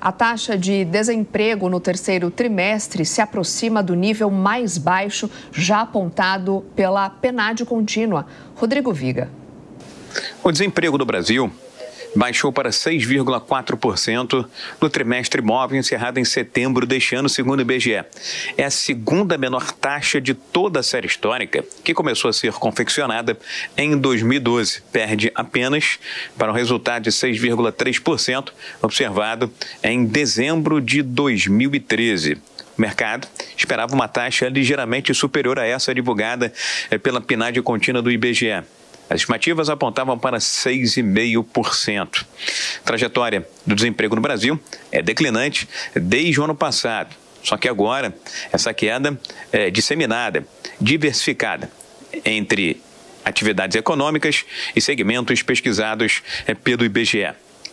A taxa de desemprego no terceiro trimestre se aproxima do nível mais baixo já apontado pela PNAD Contínua. Rodrigo Viga. O desemprego do Brasil baixou para 6,4% no trimestre móvel encerrado em setembro deste ano, segundo o IBGE. É a segunda menor taxa de toda a série histórica, que começou a ser confeccionada em 2012. Perde apenas para o resultado de 6,3%, observado em dezembro de 2013. O mercado esperava uma taxa ligeiramente superior a essa divulgada pela PNAD Contínua do IBGE. As estimativas apontavam para 6,5%. A trajetória do desemprego no Brasil é declinante desde o ano passado. Só que agora essa queda é disseminada, diversificada entre atividades econômicas e segmentos pesquisados pelo IBGE.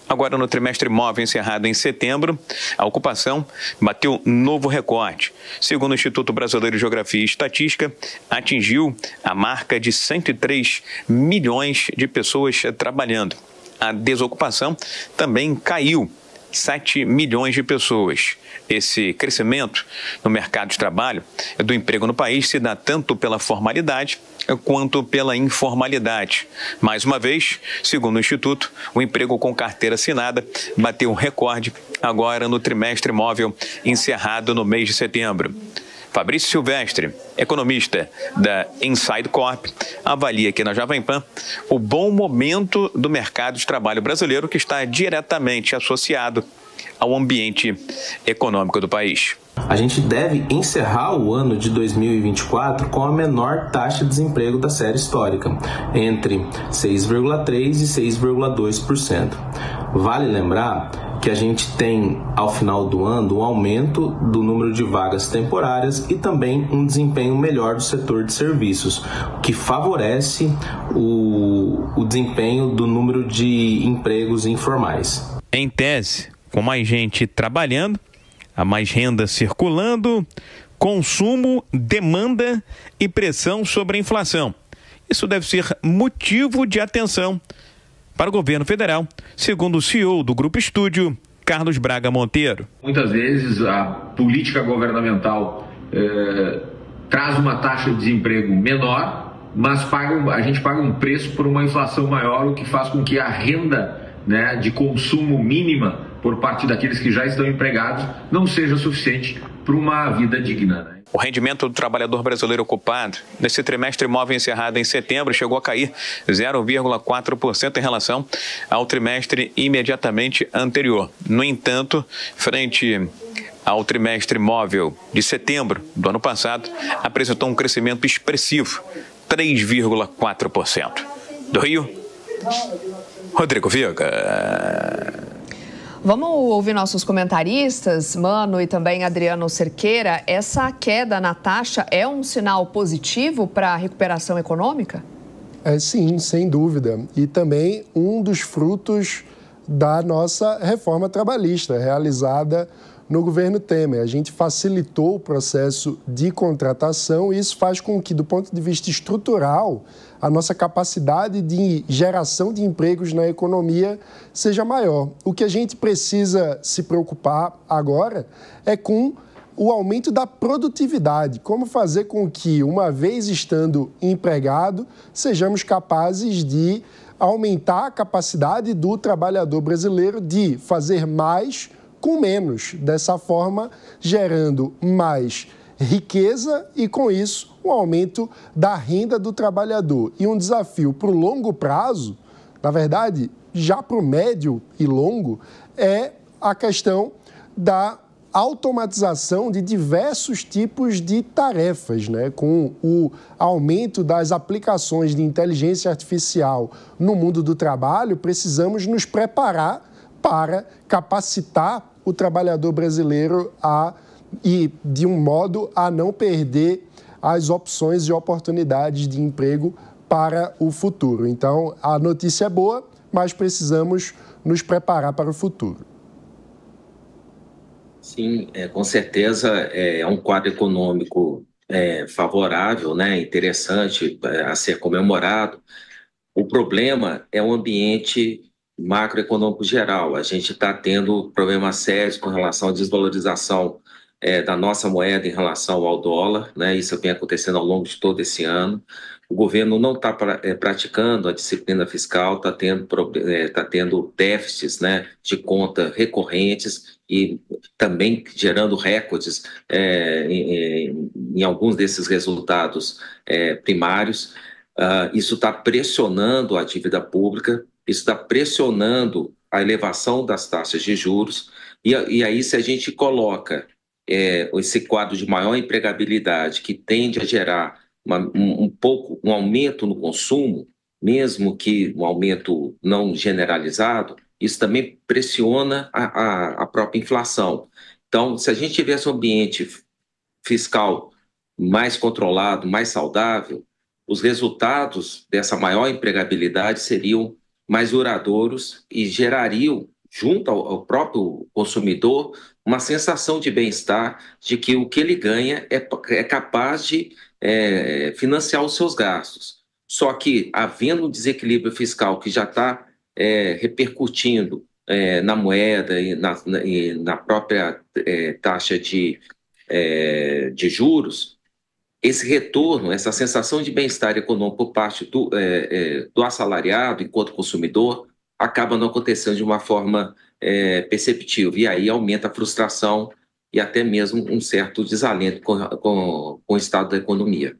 Agora, no trimestre móvel encerrado em setembro, a ocupação bateu novo recorde. Segundo o Instituto Brasileiro de Geografia e Estatística, atingiu a marca de 103 milhões de pessoas trabalhando. A desocupação também caiu, 7 milhões de pessoas. Esse crescimento no mercado de trabalho do emprego no país se dá tanto pela formalidade quanto pela informalidade. Mais uma vez, segundo o Instituto, o emprego com carteira assinada bateu um recorde agora no trimestre móvel encerrado no mês de setembro. Fabrício Silvestre, economista da Inside Corp, avalia aqui na Jovem Pan o bom momento do mercado de trabalho brasileiro, que está diretamente associado ao ambiente econômico do país. A gente deve encerrar o ano de 2024 com a menor taxa de desemprego da série histórica, entre 6,3% e 6,2%. Vale lembrar que a gente tem, ao final do ano, um aumento do número de vagas temporárias e também um desempenho melhor do setor de serviços, o que favorece o desempenho do número de empregos informais. Em tese, com mais gente trabalhando, há mais renda circulando, consumo, demanda e pressão sobre a inflação. Isso deve ser motivo de atenção para o governo federal, segundo o CEO do Grupo Estúdio, Carlos Braga Monteiro. Muitas vezes a política governamental traz uma taxa de desemprego menor, mas a gente paga um preço por uma inflação maior, o que faz com que a renda, né, de consumo mínima por parte daqueles que já estão empregados não seja suficiente para uma vida digna, né? O rendimento do trabalhador brasileiro ocupado nesse trimestre móvel encerrado em setembro chegou a cair 0,4% em relação ao trimestre imediatamente anterior. No entanto, frente ao trimestre móvel de setembro do ano passado, apresentou um crescimento expressivo, 3,4%. Do Rio, Rodrigo Viga. Vamos ouvir nossos comentaristas, Mano e também Adriano Cerqueira. Essa queda na taxa é um sinal positivo para a recuperação econômica? Sim, sem dúvida. E também um dos frutos da nossa reforma trabalhista realizada no governo Temer. A gente facilitou o processo de contratação e isso faz com que, do ponto de vista estrutural, a nossa capacidade de geração de empregos na economia seja maior. O que a gente precisa se preocupar agora é com o aumento da produtividade, como fazer com que, uma vez estando empregado, sejamos capazes de aumentar a capacidade do trabalhador brasileiro de fazer mais com menos, dessa forma gerando mais riqueza e, com isso, um aumento da renda do trabalhador. E um desafio para o longo prazo, na verdade, já para o médio e longo, é a questão da automatização de diversos tipos de tarefas, né? Com o aumento das aplicações de inteligência artificial no mundo do trabalho, precisamos nos preparar para capacitar o trabalhador brasileiro de um modo a não perder as opções e oportunidades de emprego para o futuro. Então, a notícia é boa, mas precisamos nos preparar para o futuro. Sim, com certeza é um quadro econômico favorável, né, interessante a ser comemorado. O problema é o ambiente macroeconômico geral. A gente está tendo problema sério com relação à desvalorização da nossa moeda em relação ao dólar, né? Isso vem acontecendo ao longo de todo esse ano. O governo não está praticando a disciplina fiscal, está tendo, déficits, né, de conta recorrentes e também gerando recordes em alguns desses resultados primários. Isso está pressionando a dívida pública, isso está pressionando a elevação das taxas de juros, e aí se a gente coloca esse quadro de maior empregabilidade, que tende a gerar um aumento no consumo, mesmo que um aumento não generalizado, isso também pressiona a própria inflação. Então, se a gente tivesse um ambiente fiscal mais controlado, mais saudável, os resultados dessa maior empregabilidade seriam mais duradouros e gerariam, junto ao próprio consumidor, uma sensação de bem-estar, de que o que ele ganha é capaz de financiar os seus gastos. Só que, havendo um desequilíbrio fiscal que já está repercutindo na moeda e na própria taxa de juros, esse retorno, essa sensação de bem-estar econômico por parte do assalariado enquanto consumidor, acaba não acontecendo de uma forma perceptível, e aí aumenta a frustração e até mesmo um certo desalento com o estado da economia.